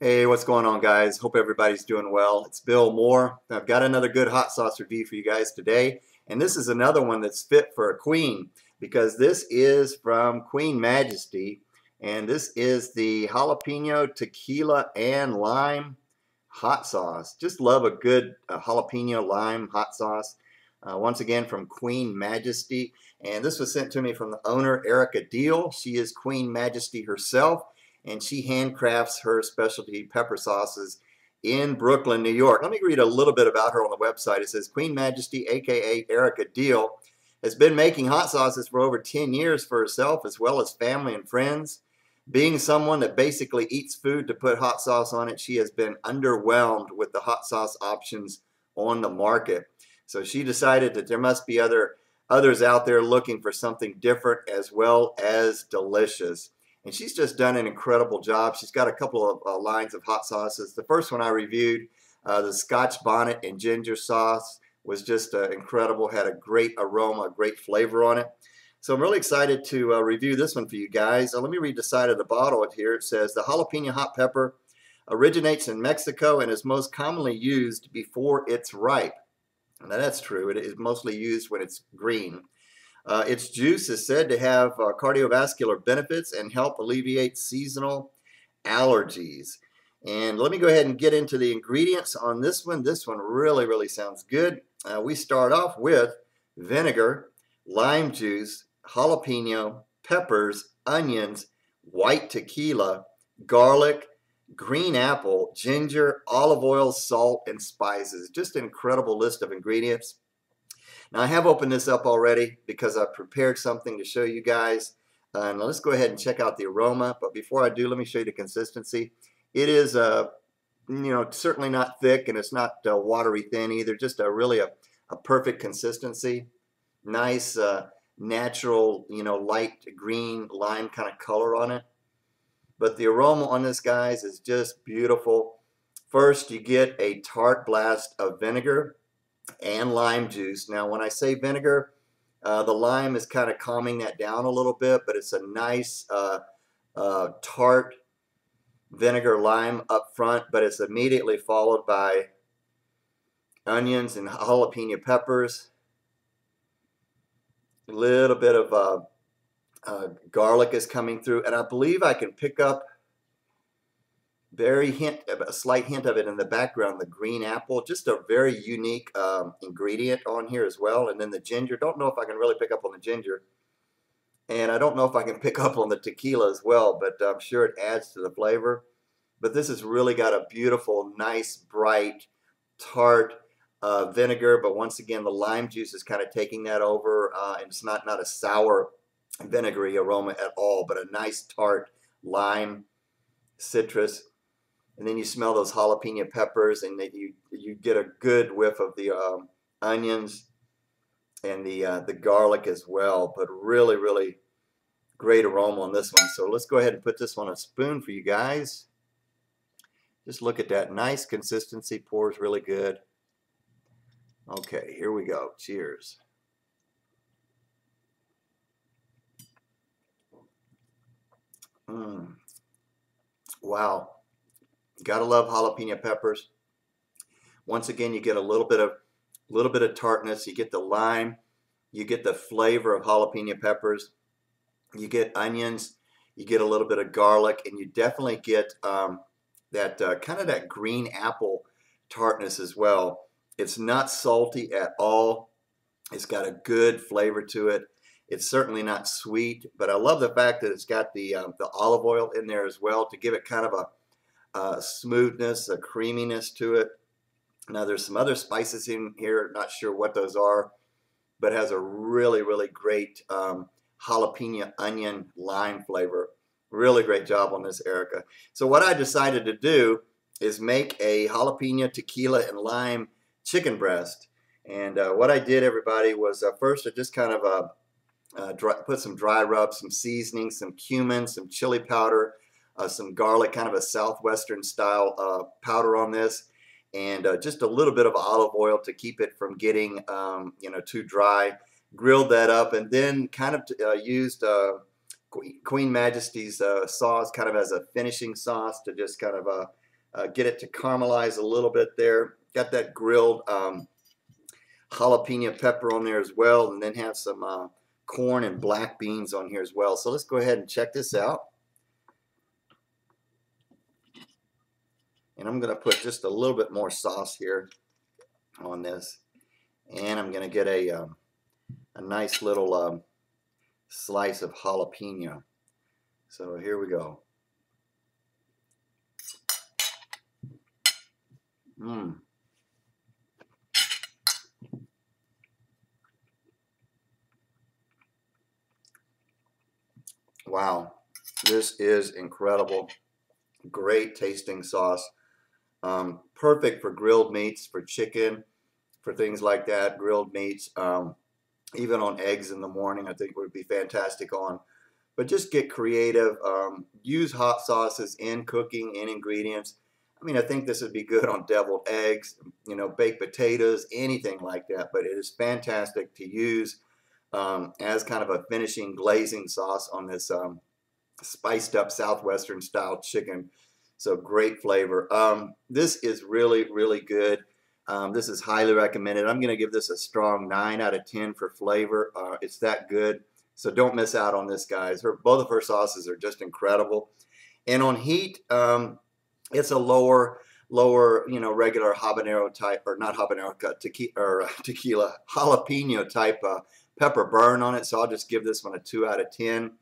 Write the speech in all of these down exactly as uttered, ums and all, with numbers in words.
Hey, what's going on, guys? Hope everybody's doing well. It's Bill Moore. I've got another good hot sauce review for you guys today, and this is another one that's fit for a queen, because this is from Queen Majesty, and this is the jalapeno, tequila, and lime hot sauce. Just love a good uh, jalapeno lime hot sauce. Uh, once again, from Queen Majesty, and this was sent to me from the owner, Erica Deal. She is Queen Majesty herself, and she handcrafts her specialty pepper sauces in Brooklyn, New York. Let me read a little bit about her on the website. It says, Queen Majesty, aka Erica Deal, has been making hot sauces for over ten years for herself, as well as family and friends. Being someone that basically eats food to put hot sauce on it, she has been underwhelmed with the hot sauce options on the market. So she decided that there must be other others out there looking for something different as well as delicious. And she's just done an incredible job. She's got a couple of uh, lines of hot sauces. The first one I reviewed, uh, the Scotch bonnet and ginger sauce, was just uh, incredible. Had a great aroma, great flavor on it. So I'm really excited to uh, review this one for you guys. Uh, let me read the side of the bottle here. It says, the jalapeno hot pepper originates in Mexico and is most commonly used before it's ripe. Now that's true. It is mostly used when it's green. Uh, its juice is said to have uh, cardiovascular benefits and help alleviate seasonal allergies. And let me go ahead and get into the ingredients on this one. This one really, really sounds good. Uh, we start off with vinegar, lime juice, jalapeno, peppers, onions, white tequila, garlic, green apple, ginger, olive oil, salt, and spices. Just an incredible list of ingredients. Now, I have opened this up already because I've prepared something to show you guys. Uh, and let's go ahead and check out the aroma. But before I do, let me show you the consistency. It is, uh, you know, certainly not thick, and it's not uh, watery thin either. Just a really a, a perfect consistency. Nice, uh, natural, you know, light green lime kind of color on it. But the aroma on this, guys, is just beautiful. First, you get a tart blast of vinegar and lime juice. Now, when I say vinegar, uh, the lime is kind of calming that down a little bit, but it's a nice uh, uh, tart vinegar lime up front, but it's immediately followed by onions and jalapeno peppers. A little bit of uh, Uh, garlic is coming through, and I believe I can pick up very hint, a slight hint of it in the background, the green apple. Just a very unique um, ingredient on here as well. And then the ginger. Don't know if I can really pick up on the ginger. And I don't know if I can pick up on the tequila as well, but I'm sure it adds to the flavor. But this has really got a beautiful, nice, bright, tart uh, vinegar. But once again, the lime juice is kind of taking that over, uh, and it's not, not a sour vinegary aroma at all, but a nice tart lime, citrus, and then you smell those jalapeno peppers, and that you you get a good whiff of the um, onions and the uh, the garlic as well. But really, really great aroma on this one. So let's go ahead and put this on a spoon for you guys. Just look at that nice consistency. Pours really good. Okay, here we go. Cheers. Mm. Wow, gotta love jalapeno peppers. Once again, you get a little bit of little bit of tartness. You get the lime, you get the flavor of jalapeno peppers, you get onions, you get a little bit of garlic, and you definitely get um, that uh, kind of that green apple tartness as well. It's not salty at all. It's got a good flavor to it. It's certainly not sweet, but I love the fact that it's got the um, the olive oil in there as well to give it kind of a uh, smoothness, a creaminess to it. Now, there's some other spices in here. Not sure what those are, but has a really, really great um, jalapeno, onion, lime flavor. Really great job on this, Erica. So what I decided to do is make a jalapeno, tequila, and lime chicken breast. And uh, what I did, everybody, was uh, first I just kind of a uh, Uh, dry, put some dry rub, some seasoning, some cumin, some chili powder, uh, some garlic, kind of a southwestern style uh, powder on this, and uh, just a little bit of olive oil to keep it from getting um, you know, too dry. Grilled that up, and then kind of uh, used uh, Queen Majesty's uh, sauce kind of as a finishing sauce to just kind of uh, uh, get it to caramelize a little bit there. Got that grilled um, jalapeno pepper on there as well, and then have some uh, corn and black beans on here as well. So let's go ahead and check this out. And I'm going to put just a little bit more sauce here on this. And I'm going to get a, um, a nice little um, slice of jalapeno. So here we go. Mmm. Wow. This is incredible. Great tasting sauce. Um, perfect for grilled meats, for chicken, for things like that, grilled meats, um, even on eggs in the morning, I think would be fantastic on. But just get creative. Um, use hot sauces in cooking, in ingredients. I mean, I think this would be good on deviled eggs, you know, baked potatoes, anything like that. But it is fantastic to use um, as kind of a finishing glazing sauce on this um, spiced up Southwestern style chicken. So great flavor. Um, this is really, really good. Um, this is highly recommended. I'm going to give this a strong nine out of ten for flavor. Uh, it's that good. So don't miss out on this, guys. Her, both of her sauces are just incredible. And on heat, um, it's a lower, lower, you know, regular habanero type, or not habanero, tequila, or uh, tequila, jalapeno type uh, pepper burn on it. So I'll just give this one a two out of ten.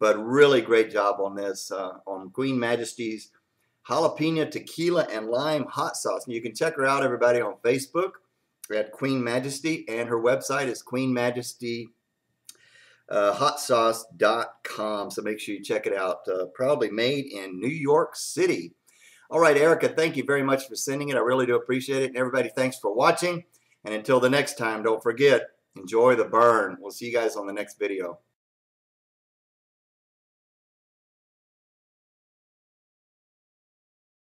But really great job on this, uh, on Queen Majesty's Jalapeno, Tequila, and Lime Hot Sauce. And you can check her out, everybody, on Facebook at Queen Majesty, and her website is Queen Majesty Hot Sauce dot com. So make sure you check it out. Uh, proudly made in New York City. All right, Erica, thank you very much for sending it. I really do appreciate it. And everybody, thanks for watching. And until the next time, don't forget, enjoy the burn. We'll see you guys on the next video.